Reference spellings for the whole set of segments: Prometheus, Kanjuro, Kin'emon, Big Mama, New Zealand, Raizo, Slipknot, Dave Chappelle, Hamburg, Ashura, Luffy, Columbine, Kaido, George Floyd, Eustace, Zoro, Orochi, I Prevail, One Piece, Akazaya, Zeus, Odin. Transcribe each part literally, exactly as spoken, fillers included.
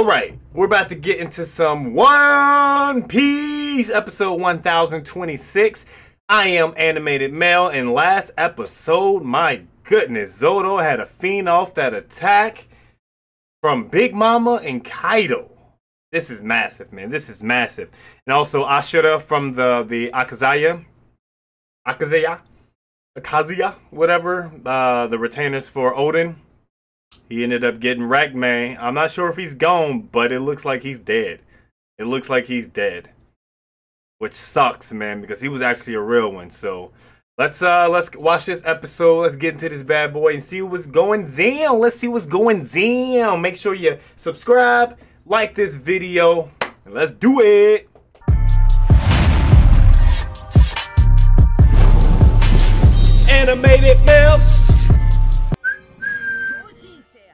Alright, we're about to get into some One Piece episode one thousand twenty-six. I am Animated Male, and last episode, my goodness, Zoro had a fiend off that attack from Big Mama and Kaido. This is massive, man. This is massive. And also Ashura from the, the Akazaya. Akazaya? Akazaya? Whatever. Uh, the retainers for Odin. He ended up getting wrecked, man. I'm not sure if he's gone, but it looks like he's dead. It looks like he's dead, which sucks, man, because he was actually a real one. So let's uh, let's watch this episode. Let's get into this bad boy and see what's going down. Let's see what's going down. Make sure you subscribe, like this video, and let's do it. Animated Male.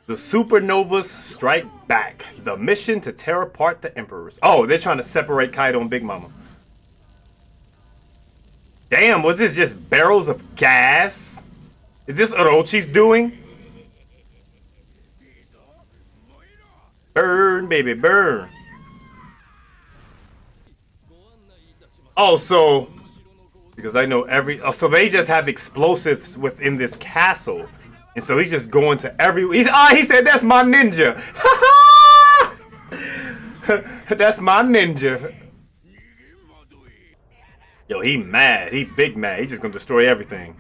The supernovas strike back. The mission to tear apart the emperors. Oh, they're trying to separate Kaido and Big Mama. Damn, was this just barrels of gas? Is this Orochi's doing? Burn, baby, burn. Oh, so... Because I know every... Oh, so they just have explosives within this castle. And so he's just going to every... He's, ah, he said, that's my ninja. That's my ninja. Yo, he mad. He big mad. He's just going to destroy everything.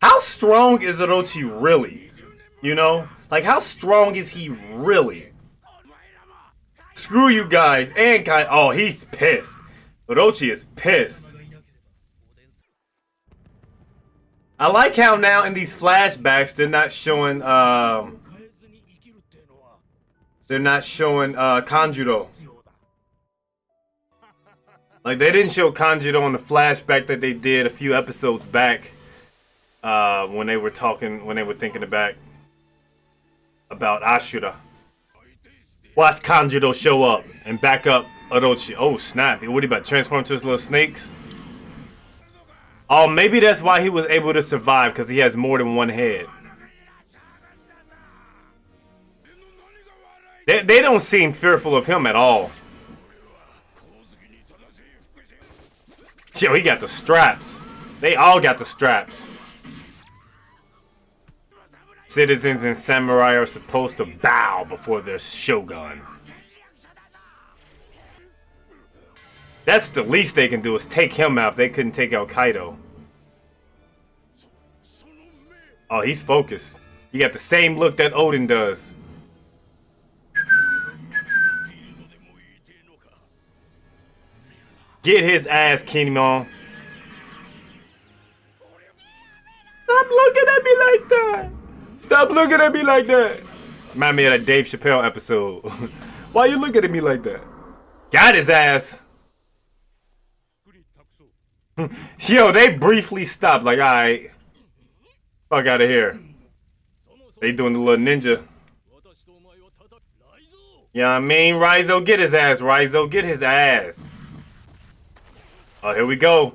How strong is Orochi really? You know? Like, how strong is he really? Screw you guys. And Kai... Oh, he's pissed. Orochi is pissed. I like how now in these flashbacks they're not showing um they're not showing uh Kanjuro. Like they didn't show Kanjuro in the flashback that they did a few episodes back uh when they were talking when they were thinking about about Ashura. Watch Kanjuro show up and back up Orochi. Oh snap, what about transform to his little snakes? Oh, maybe that's why he was able to survive, because he has more than one head. They, they don't seem fearful of him at all. Yo, he got the straps. They all got the straps. Citizens and samurai are supposed to bow before their shogun. That's the least they can do is take him out if they couldn't take out Kaido. Oh, he's focused. He got the same look that Odin does. Get his ass, Kin'emon. Stop looking at me like that. Stop looking at me like that. Remind me of that Dave Chappelle episode. Why you looking at me like that? Got his ass. Yo, they briefly stopped. Like, all right, fuck out of here. They doing the little ninja. You know what I mean? Raizo, get his ass. Raizo, get his ass. Oh, here we go.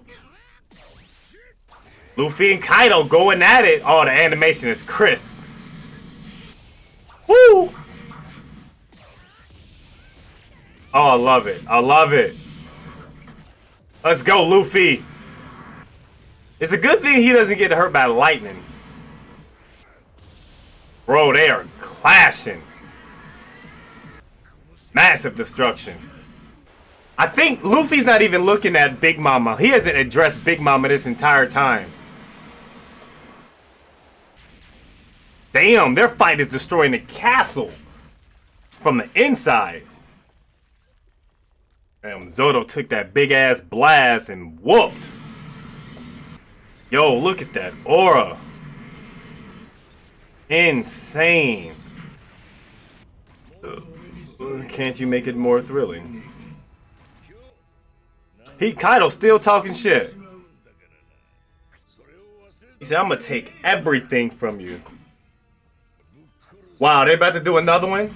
Luffy and Kaido going at it. Oh, the animation is crisp. Woo! Oh, I love it. I love it. Let's go, Luffy. It's a good thing he doesn't get hurt by lightning. Bro, they are clashing. Massive destruction. I think Luffy's not even looking at Big Mama. He hasn't addressed Big Mama this entire time. Damn, their fight is destroying the castle from the inside. Damn, Zoro took that big ass blast and whooped. Yo, look at that aura. Insane. Uh, can't you make it more thrilling? He Kaido still talking shit. He said, I'm gonna take everything from you. Wow, they about to do another one?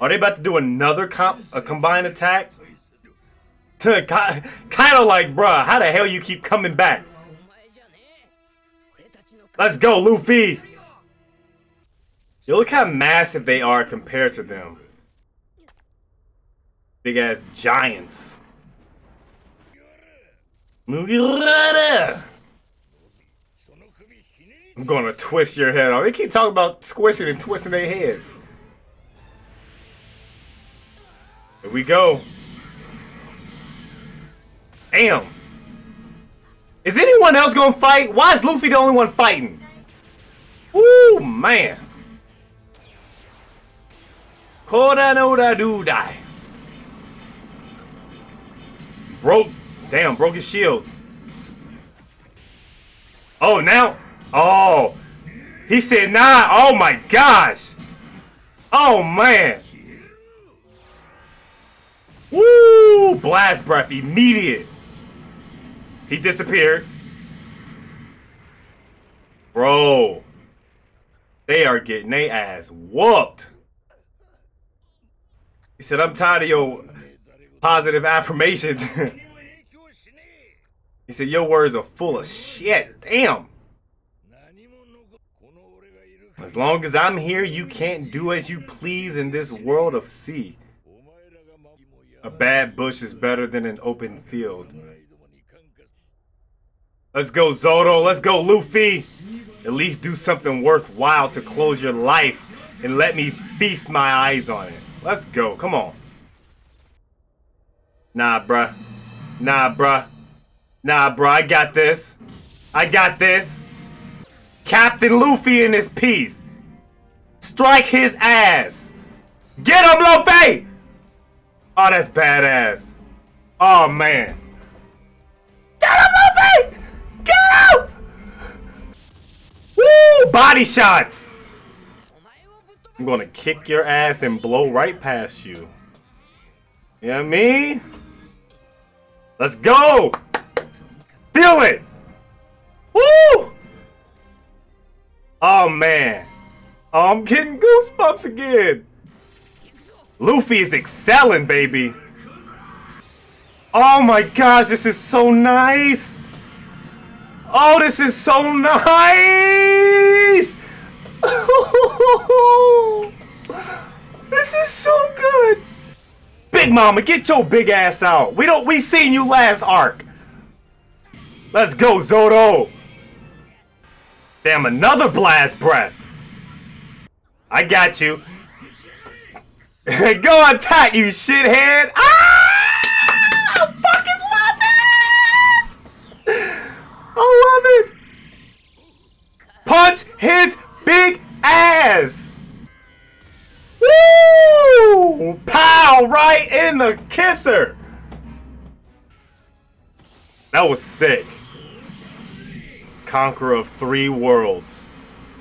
Are they about to do another comp a combined attack? To Ka Kaido like, bruh, how the hell you keep coming back? Let's go, Luffy! Yo, look how massive they are compared to them. Big ass giants. I'm gonna twist your head off. They keep talking about squishing and twisting their heads. Here we go. Damn. Is anyone else gonna fight? Why is Luffy the only one fighting? Woo, man. Koda no da do die. Broke. Damn, broke his shield. Oh, now. Oh. He said, nah. Oh, my gosh. Oh, man. Woo! Blast breath. Immediate. He disappeared. Bro. They are getting their ass whooped. He said, I'm tired of your positive affirmations. He said, your words are full of shit. Damn. As long as I'm here, you can't do as you please in this world of sea. A bad bush is better than an open field. Let's go, Zoro. Let's go, Luffy. At least do something worthwhile to close your life and let me feast my eyes on it. Let's go. Come on. Nah, bruh. Nah, bruh. Nah, bruh. I got this. I got this. Captain Luffy in his piece. Strike his ass. Get him, Luffy! Oh, that's badass. Oh, man. Get him, Luffy! Get him! Woo! Body shots! I'm gonna kick your ass and blow right past you. You know what I mean? Let's go! Feel it! Woo! Oh, man. Oh, I'm getting goosebumps again. Luffy is excelling, baby. Oh, my gosh. This is so nice. Oh, this is so nice. This is so good. Big Mama, get your big ass out. We don't we seen you last arc. Let's go, Zoro. Damn, another blast breath. I got you. Go attack, you shithead. Ah! I fucking love it. I love it. Punch his big ass! Woo! Pow! Right in the kisser! That was sick. Conqueror of Three Worlds.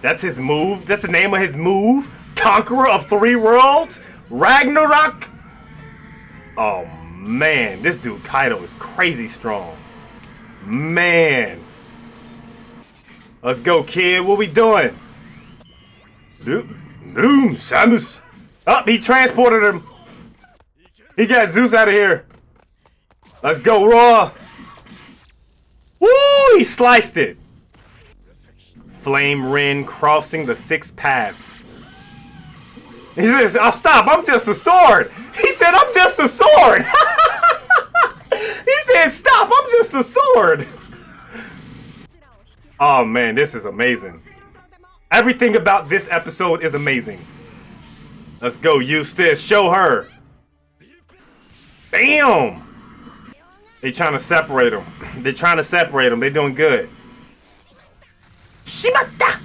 That's his move? That's the name of his move? Conqueror of Three Worlds? Ragnarok? Oh, man. This dude Kaido is crazy strong. Man. Let's go, kid. What we doing? Boom, Samus. Up, he transported him. He got Zeus out of here. Let's go, Raw. Woo, he sliced it. Flame Wren crossing the six paths. He says, I'll stop, I'm just a sword. He said, I'm just a sword. He said, stop, I'm just a sword. Oh, man, this is amazing. Everything about this episode is amazing. Let's go, Eustace. Show her. Bam! They trying to separate them. They're trying to separate them. They're doing good. Shimata!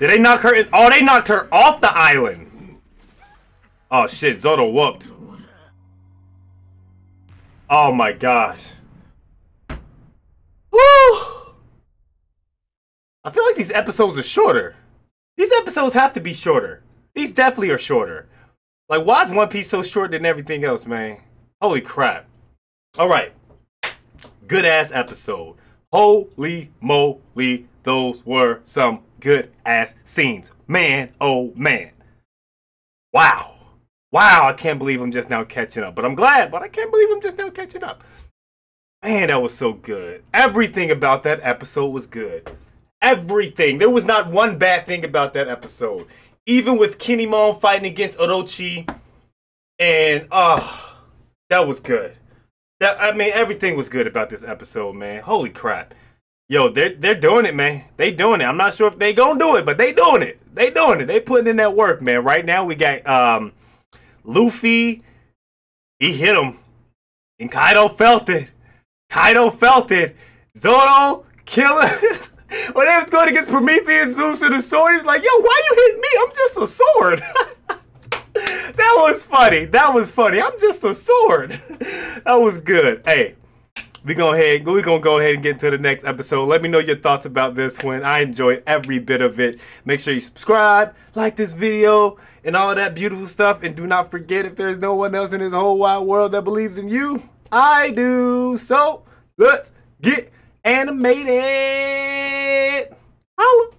Did they knock her in? Oh, they knocked her off the island. Oh, shit. Zoro whooped. Oh, my gosh. Woo! I feel like these episodes are shorter. These episodes have to be shorter. These definitely are shorter. Like, why is One Piece so short than everything else, man? Holy crap. All right. Good ass episode. Holy moly, those were some good ass scenes. Man, oh man. Wow. Wow, I can't believe I'm just now catching up. But I'm glad, but I can't believe I'm just now catching up. Man, that was so good. Everything about that episode was good. everything. There was not one bad thing about that episode. Even with Kin'emon fighting against Orochi, and ah, uh, that was good. That I mean, everything was good about this episode, man. Holy crap. Yo, they're, they're doing it, man. They doing it. I'm not sure if they gonna do it, but they doing it. They doing it. They putting in that work, man. Right now, we got um, Luffy. He hit him. And Kaido felt it. Kaido felt it. Zoro, killer. When they was going against Prometheus, Zeus, and the sword, he was like, yo, why you hitting me? I'm just a sword. That was funny. That was funny. I'm just a sword. That was good. Hey. We're gonna head, we're gonna go ahead and get to the next episode. Let me know your thoughts about this one. I enjoyed every bit of it. Make sure you subscribe, like this video, and all of that beautiful stuff. And do not forget, if there's no one else in this whole wide world that believes in you, I do. So let's get animated. Holla.